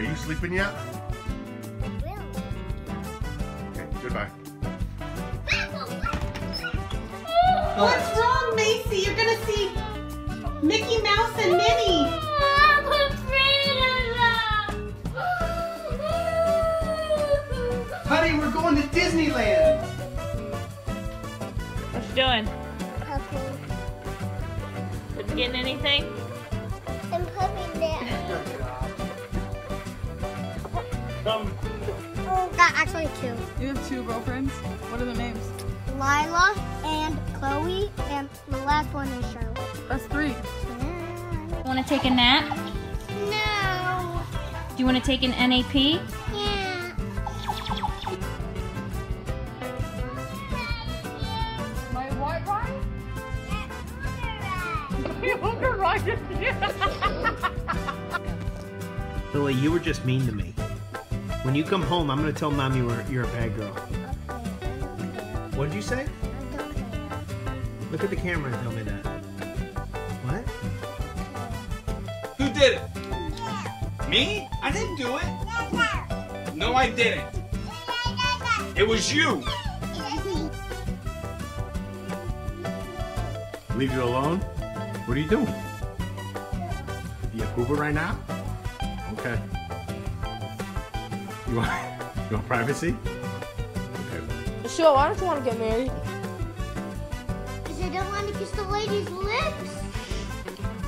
Are you sleeping yet? I will. Okay, goodbye. What's wrong, Macy? You're gonna see Mickey Mouse and Minnie. I'm afraid of them. Honey, we're going to Disneyland. What's she doing? Puffing. Did you get anything? I'm puffing there. Oh, that actually two. You have two girlfriends? What are their names? Lila and Chloe, and the last one is Shirley. That's three. Yeah. Want to take a nap? No. Do you want to take an NAP? Yeah. My what ride? My Uber ride. Lily, you were just mean to me. When you come home, I'm going to tell Mom you're a bad girl. What did you say? I don't care. Look at the camera and tell me that. What? Who did it? Yeah. Me? I didn't do it. Yeah. No, I didn't. Yeah. It was you. Yeah. Leave you alone? What are you doing? You Uber right now? Okay. You want privacy? So, I don't want to get married. Because I don't want to kiss the lady's lips.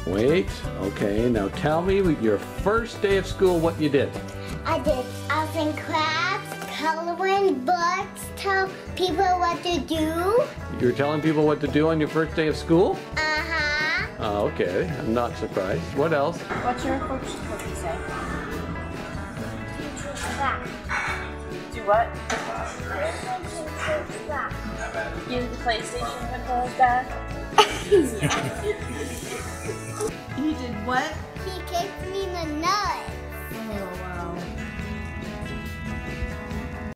Wait, okay, now tell me your first day of school what you did. I was in crafts, coloring books, tell people what to do. You were telling people what to do on your first day of school? Uh-huh. Oh, okay, I'm not surprised. What else? What's your first book say? Do what? Use the PlayStation controls back. He did what? He kicked me in the nuts. Oh.